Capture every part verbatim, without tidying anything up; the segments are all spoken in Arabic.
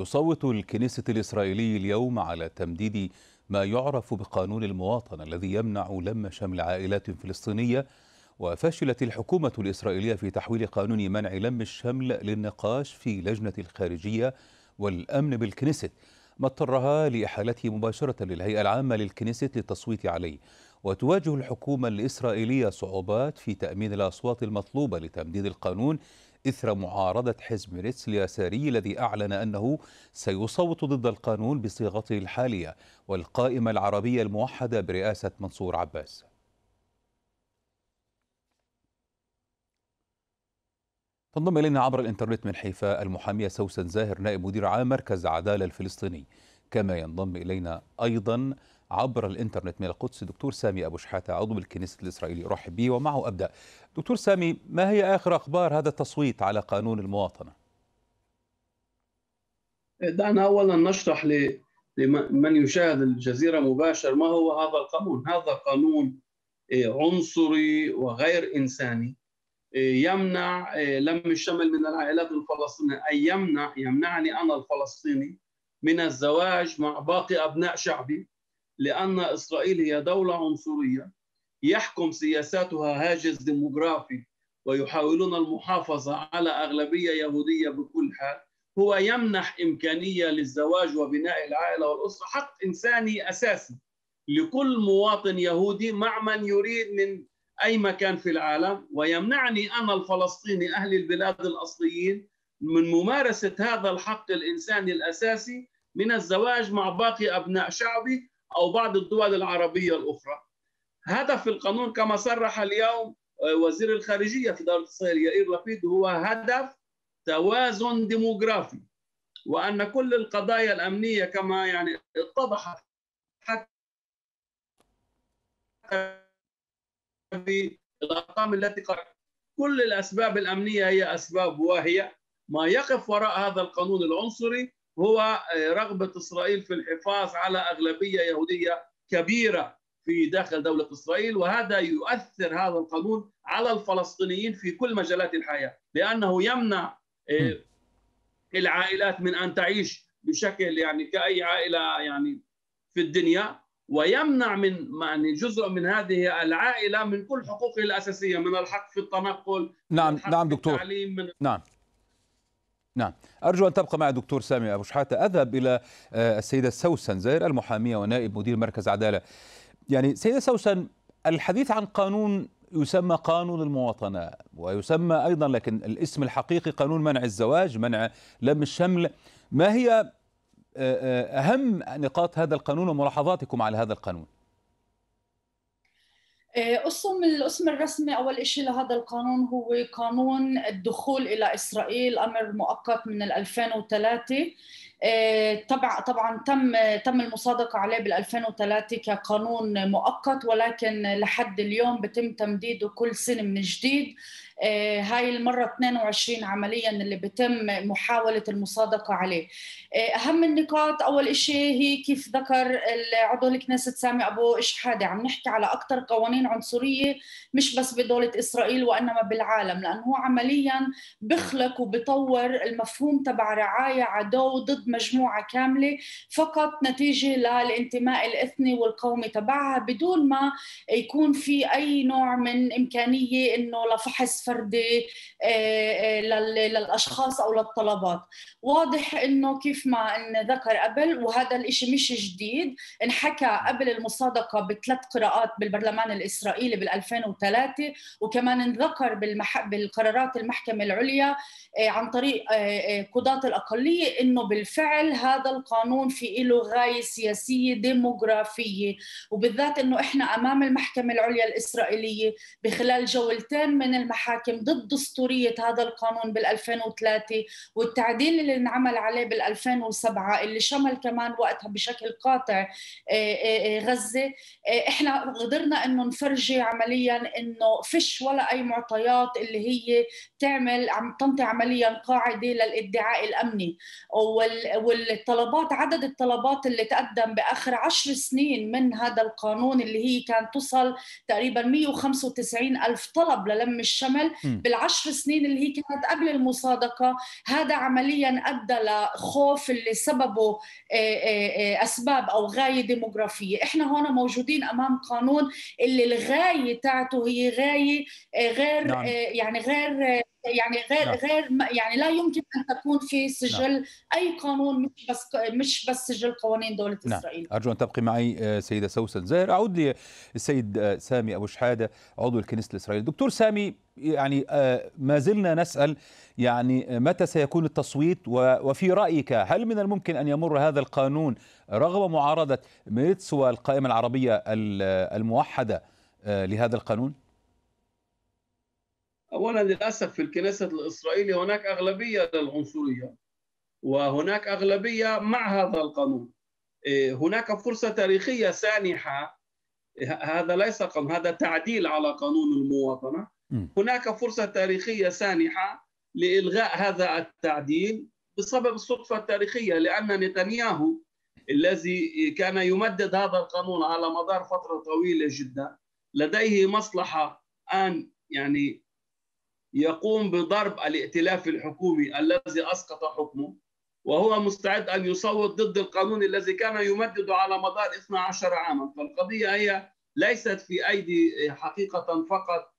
يصوت الكنيست الإسرائيلي اليوم على تمديد ما يعرف بقانون المواطنة الذي يمنع لم شمل عائلات فلسطينية، وفشلت الحكومة الإسرائيلية في تحويل قانون منع لم الشمل للنقاش في لجنة الخارجية والأمن بالكنيست، ما اضطرها لإحالته مباشرة للهيئة العامة للكنيست للتصويت عليه. وتواجه الحكومة الإسرائيلية صعوبات في تأمين الأصوات المطلوبة لتمديد القانون إثر معارضة حزب ميرتز اليساري الذي أعلن أنه سيصوت ضد القانون بصيغته الحالية، والقائمة العربية الموحدة برئاسة منصور عباس. تنضم إلينا عبر الإنترنت من حيفا المحامية سوسن زاهر، نائب مدير عام مركز عدالة الفلسطيني. كما ينضم إلينا أيضا عبر الإنترنت من القدس دكتور سامي أبو شحاتة، عضو بالكنيست الإسرائيلي. أرحب به ومعه أبدأ. دكتور سامي، ما هي آخر أخبار هذا التصويت على قانون المواطنة؟ دعنا أولا نشرح لمن يشاهد الجزيرة مباشر ما هو هذا القانون. هذا قانون عنصري وغير إنساني، يمنع لم الشمل من العائلات الفلسطينية، أي يمنع يمنعني أنا الفلسطيني من الزواج مع باقي أبناء شعبي، لأن إسرائيل هي دولة عنصرية يحكم سياساتها هاجس ديموغرافي ويحاولون المحافظة على أغلبية يهودية بكل حال. هو يمنح إمكانية للزواج وبناء العائلة والأسرة، حق إنساني أساسي لكل مواطن يهودي مع من يريد من أي مكان في العالم، ويمنعني أنا الفلسطيني أهل البلاد الأصليين من ممارسة هذا الحق الإنساني الأساسي من الزواج مع باقي أبناء شعبي أو بعض الدول العربية الأخرى. هدف القانون كما صرح اليوم وزير الخارجية في دولة إسرائيل يائير لابيد هو هدف توازن ديموغرافي، وأن كل القضايا الأمنية كما يعني اتضحت حتى في الأرقام التي قرأت، كل الأسباب الأمنية هي أسباب واهية. ما يقف وراء هذا القانون العنصري هو رغبة إسرائيل في الحفاظ على أغلبية يهودية كبيرة في داخل دولة إسرائيل، وهذا يؤثر هذا القانون على الفلسطينيين في كل مجالات الحياة، لأنه يمنع العائلات من أن تعيش بشكل يعني كأي عائلة يعني في الدنيا، ويمنع من يعني جزء من هذه العائلة من كل حقوقه الأساسية، من الحق في التنقل. نعم نعم دكتور، من نعم نعم أرجو أن تبقى مع دكتور سامي أبو شحاتة. أذهب إلى السيدة سوسن زاهر المحامية ونائب مدير مركز عدالة. يعني سيدة سوسن، الحديث عن قانون يسمى قانون المواطنة، ويسمى أيضا لكن الاسم الحقيقي قانون منع الزواج، منع لم الشمل، ما هي أهم نقاط هذا القانون وملاحظاتكم على هذا القانون؟ اسم الاسم الرسمي اول شيء لهذا القانون هو قانون الدخول الى اسرائيل، امر مؤقت من ألفين وثلاثة. طبعا طبعا تم تم المصادقه عليه بال ألفين وثلاثة كقانون مؤقت، ولكن لحد اليوم بتم تمديده كل سنه من جديد. هاي المره اثنين وعشرين عمليا اللي بتم محاوله المصادقه عليه. اهم النقاط اول شيء هي كيف ذكر عضو الكنيست سامي ابو شحاتة، عم نحكي على اكثر قوانين عنصريه مش بس بدوله اسرائيل وانما بالعالم، لانه هو عمليا بخلق وبطور المفهوم تبع رعايه عدو ضد مجموعة كاملة فقط نتيجة للانتماء الإثني والقومي تبعها، بدون ما يكون في أي نوع من إمكانية إنه لفحص فردي للأشخاص أو للطلبات. واضح إنه كيف ما إن ذكر قبل، وهذا الإشي مش جديد، انحكى قبل المصادقة بثلاث قراءات بالبرلمان الإسرائيلي بال ألفين وثلاثة، وكمان انذكر بالمح... بالقرارات المحكمة العليا عن طريق قضاة الأقلية إنه بالفعل فعل هذا القانون في له غاية سياسية ديموغرافية، وبالذات أنه إحنا أمام المحكمة العليا الإسرائيلية بخلال جولتين من المحاكم ضد دستورية هذا القانون بال2003، والتعديل اللي انعمل عليه بال2007 اللي شمل كمان وقتها بشكل قاطع غزة. إحنا قدرنا أنه مفرجه عمليا انه فيش ولا اي معطيات اللي هي تعمل عم تنطي عمليا قاعده للادعاء الامني، والطلبات عدد الطلبات اللي تقدم باخر عشر سنين من هذا القانون اللي هي كانت تصل تقريبا مئة وخمسة وتسعين ألف طلب للم الشمل بالعشر سنين اللي هي كانت قبل المصادقه. هذا عمليا ادى لخوف اللي سببه اسباب او غايه ديموغرافيه. احنا هون موجودين امام قانون اللي الغايه تاعته هي غايه غير نعم. يعني غير يعني غير نعم. غير يعني لا يمكن ان تكون في سجل نعم. اي قانون، مش بس مش بس سجل قوانين دوله نعم. اسرائيل. ارجو ان تبقي معي سيده سوسن زاهر. اعود للسيد سامي ابو شحاده عضو الكنيست الاسرائيلي. دكتور سامي، يعني ما زلنا نسأل يعني متى سيكون التصويت، وفي رأيك هل من الممكن أن يمر هذا القانون رغم معارضة ميرتز والقائمة العربية الموحدة لهذا القانون؟ أولا للأسف في الكنيست الإسرائيلي هناك أغلبية للعنصرية وهناك أغلبية مع هذا القانون. هناك فرصة تاريخية سانحة، هذا ليس قانون، هذا تعديل على قانون المواطنة. هناك فرصة تاريخية سانحة لإلغاء هذا التعديل بسبب الصدفة التاريخية، لأن نتنياهو الذي كان يمدد هذا القانون على مدار فترة طويلة جدا لديه مصلحة أن يعني يقوم بضرب الائتلاف الحكومي الذي أسقط حكمه، وهو مستعد أن يصوت ضد القانون الذي كان يمدد على مدار اثني عشر عاما. فالقضية هي ليست في أيدي حقيقة فقط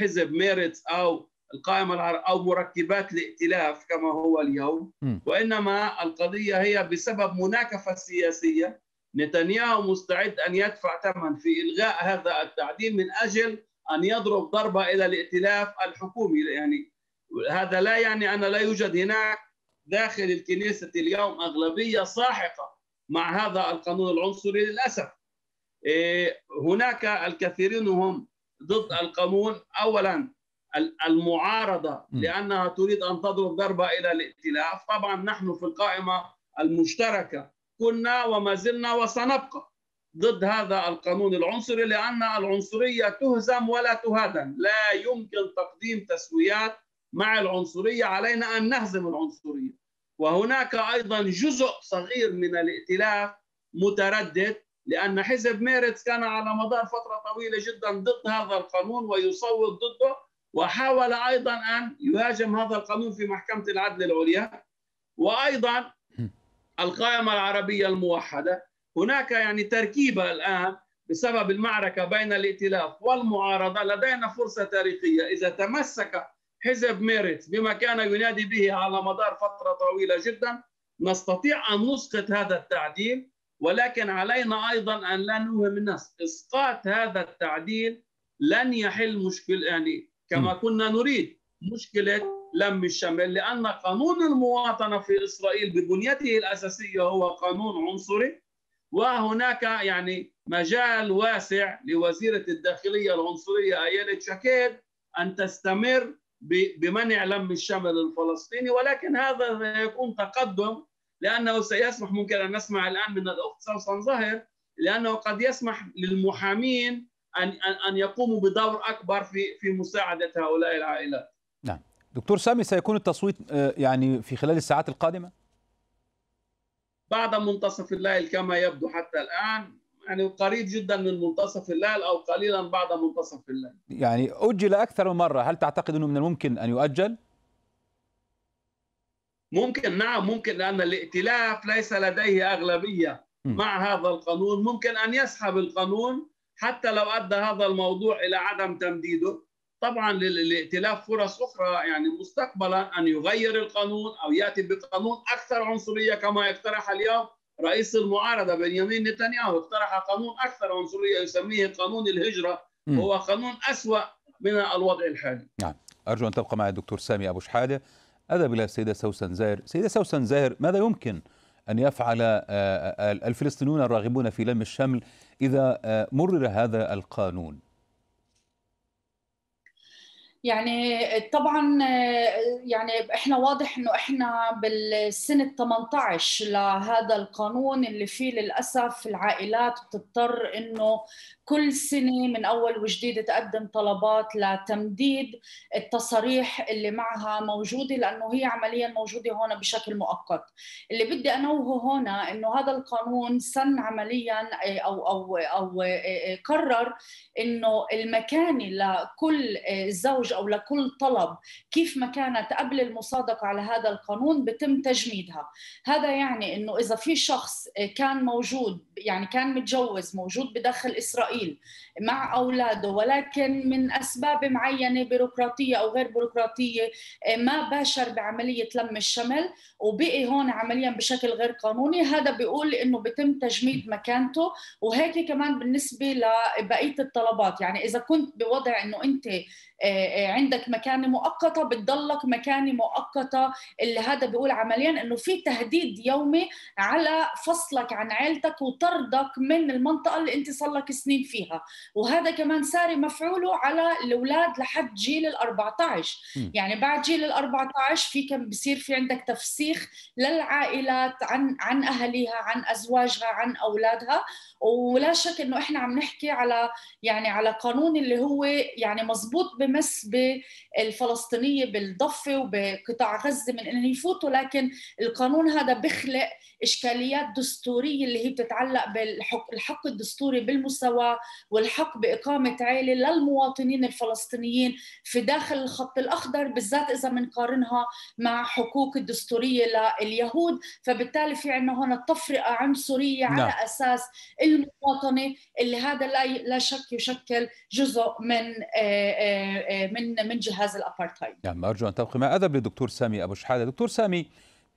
حزب ميرتز أو القائمة العربية أو مركبات الائتلاف كما هو اليوم، وإنما القضية هي بسبب مناكفة سياسية. نتنياهو مستعد أن يدفع ثمن في إلغاء هذا التعديل من أجل أن يضرب ضربة إلى الائتلاف الحكومي. يعني هذا لا يعني أن لا يوجد هناك داخل الكنيست اليوم أغلبية ساحقة مع هذا القانون العنصري للأسف. هناك الكثيرين هم ضد القانون، أولا المعارضة لأنها تريد أن تضرب ضربة إلى الائتلاف. طبعا نحن في القائمة المشتركة كنا وما زلنا وسنبقى ضد هذا القانون العنصري، لأن العنصرية تهزم ولا تهدم، لا يمكن تقديم تسويات مع العنصرية، علينا أن نهزم العنصرية. وهناك أيضا جزء صغير من الائتلاف متردد، لأن حزب ميرتز كان على مدار فترة طويلة جدا ضد هذا القانون ويصوت ضده، وحاول أيضا أن يهاجم هذا القانون في محكمة العدل العليا. وأيضا القائمة العربية الموحدة، هناك يعني تركيبة الآن بسبب المعركة بين الائتلاف والمعارضة. لدينا فرصة تاريخية، إذا تمسك حزب ميرتز بما كان ينادي به على مدار فترة طويلة جدا نستطيع أن نسقط هذا التعديل. ولكن علينا أيضاً أن لا نوهم الناس، إسقاط هذا التعديل لن يحل مشكلة يعني كما كنا نريد مشكلة لم الشمل، لأن قانون المواطنة في إسرائيل ببنيته الأساسية هو قانون عنصري. وهناك يعني مجال واسع لوزيرة الداخلية العنصرية أييلت شاكيد أن تستمر بمنع لم الشمل الفلسطيني، ولكن هذا سيكون تقدم، لأنه سيسمح، ممكن أن نسمع الآن من الأخت سوسن زاهر، لأنه قد يسمح للمحامين أن أن يقوموا بدور أكبر في في مساعدة هؤلاء العائلات. نعم، دكتور سامي، سيكون التصويت يعني في خلال الساعات القادمة؟ بعد منتصف الليل كما يبدو حتى الآن، يعني قريب جدا من منتصف الليل أو قليلا بعد منتصف الليل. يعني أجل أكثر من مرة، هل تعتقد أنه من الممكن أن يؤجل؟ ممكن، نعم ممكن، لأن الائتلاف ليس لديه أغلبية مع هذا القانون. ممكن أن يسحب القانون حتى لو أدى هذا الموضوع إلى عدم تمديده. طبعا للائتلاف فرص أخرى يعني مستقبلا أن يغير القانون أو يأتي بقانون أكثر عنصرية كما يقترح اليوم رئيس المعارضة بنيامين نتنياهو. اقترح قانون أكثر عنصرية يسميه قانون الهجرة، وهو قانون أسوأ من الوضع الحالي. نعم، أرجو أن تبقى مع الدكتور سامي أبو شحادة. أذهب إلى السيدة سوسن زاهر. سيدة سوسن زاهر، ماذا يمكن أن يفعل الفلسطينيون الراغبون في لم الشمل إذا مرر هذا القانون؟ يعني طبعا يعني احنا واضح انه احنا بالسنه ثمانية عشر لهذا القانون اللي فيه للاسف العائلات بتضطر انه كل سنه من اول وجديد تقدم طلبات لتمديد التصاريح اللي معها موجوده، لانه هي عمليا موجوده هون بشكل مؤقت. اللي بدي انوهه هنا انه هذا القانون سن عمليا او او او قرر انه المكانه لكل زوج أو لكل طلب كيف ما كانت قبل المصادقة على هذا القانون بتم تجميدها. هذا يعني أنه إذا في شخص كان موجود، يعني كان متجوز موجود بداخل إسرائيل مع أولاده، ولكن من أسباب معينة بيروقراطية أو غير بيروقراطية ما باشر بعملية لم الشمل وبقي هون عمليا بشكل غير قانوني، هذا بيقول أنه بتم تجميد مكانته. وهيك كمان بالنسبة لبقية الطلبات، يعني إذا كنت بوضع أنه أنت عندك مكانة مؤقتة بتضلك مكانة مؤقتة. اللي هذا بيقول عمليا انه في تهديد يومي على فصلك عن عائلتك وطردك من المنطقة اللي انت صار لك سنين فيها، وهذا كمان ساري مفعوله على الاولاد لحد جيل ال أربعة عشر. يعني بعد جيل ال أربعة عشر في كم بصير في عندك تفسيخ للعائلات عن عن اهليها، عن ازواجها، عن اولادها. ولا شك انه احنا عم نحكي على يعني على قانون اللي هو يعني مزبوط بالنسبة الفلسطينية بالضفة وبقطاع غزة من أن يفوتوا، لكن القانون هذا بخلق إشكاليات دستورية اللي هي بتتعلق بالحق الدستوري بالمساواة والحق بإقامة عائلة للمواطنين الفلسطينيين في داخل الخط الأخضر، بالذات إذا بنقارنها مع حقوق الدستورية لليهود. فبالتالي في عنا هنا تفرقة عنصرية على لا. أساس المواطنة، اللي هذا لا شك يشكل جزء من من من جهاز الأبارتايد. يعني أرجو أن تبقي مع أدب للدكتور سامي أبو شحاتة. دكتور سامي،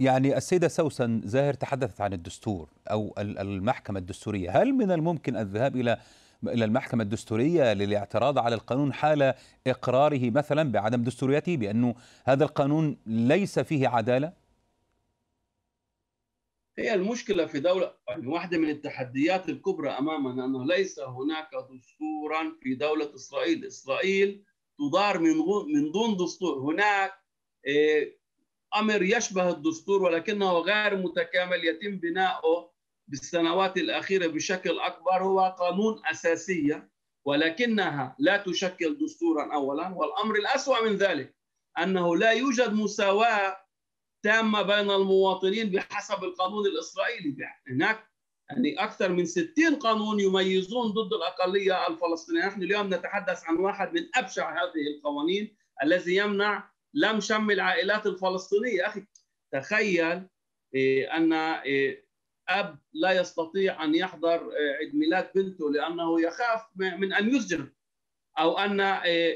يعني السيدة سوسن زاهر تحدثت عن الدستور أو المحكمة الدستورية، هل من الممكن الذهاب إلى إلى المحكمة الدستورية للاعتراض على القانون حال إقراره مثلا بعدم دستوريته، بأنه هذا القانون ليس فيه عدالة؟ هي المشكلة في دولة، يعني واحدة من التحديات الكبرى أمامنا أنه ليس هناك دستورا في دولة إسرائيل. إسرائيل تدار من من دون دستور. هناك أمر يشبه الدستور ولكنه غير متكامل، يتم بناؤه بالسنوات الأخيرة بشكل أكبر. هو قانون أساسية ولكنها لا تشكل دستورا أولا، والأمر الأسوأ من ذلك أنه لا يوجد مساواة تامة بين المواطنين بحسب القانون الإسرائيلي. هناك يعني أكثر من ستين قانون يميزون ضد الأقلية الفلسطينية. نحن اليوم نتحدث عن واحد من أبشع هذه القوانين الذي يمنع لم شمل العائلات الفلسطينية. أخي تخيل أن أب لا يستطيع أن يحضر عيد ميلاد بنته لأنه يخاف من أن يسجن، أو أن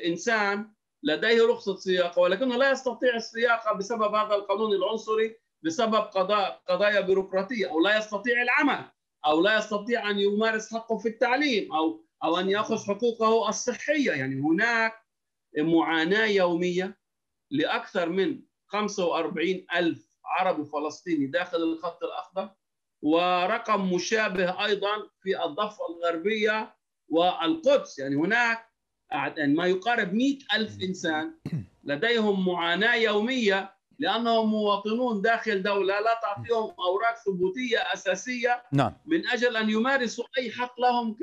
إنسان لديه رخصة سياقة ولكنه لا يستطيع السياقة بسبب هذا القانون العنصري، بسبب قضاء قضايا بيروقراطية، أو لا يستطيع العمل، أو لا يستطيع أن يمارس حقه في التعليم، أو أو أن يأخذ حقوقه الصحية. يعني هناك معاناة يومية لأكثر من خمسة وأربعين ألف عربي فلسطيني داخل الخط الأخضر، ورقم مشابه أيضا في الضفة الغربية والقدس. يعني هناك ما يقارب مئة ألف إنسان لديهم معاناة يومية لأنهم مواطنون داخل دولة لا تعطيهم أوراق ثبوتية أساسية نعم. من أجل أن يمارسوا أي حق لهم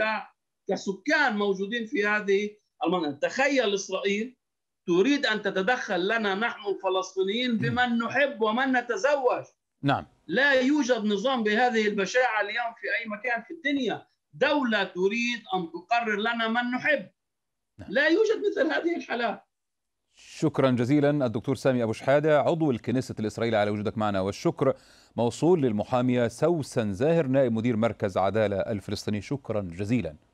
كسكان موجودين في هذه المنطقة. تخيل إسرائيل تريد أن تتدخل لنا نحن الفلسطينيين بمن نحب ومن نتزوج. نعم. لا يوجد نظام بهذه البشاعة اليوم في أي مكان في الدنيا. دولة تريد أن تقرر لنا من نحب. نعم. لا يوجد مثل هذه الحالات. شكرا جزيلا الدكتور سامي أبو شحاتة، عضو الكنيست الإسرائيلي، على وجودك معنا، والشكر موصول للمحامية سوسن زاهر، نائب مدير مركز عدالة الفلسطيني. شكرا جزيلا.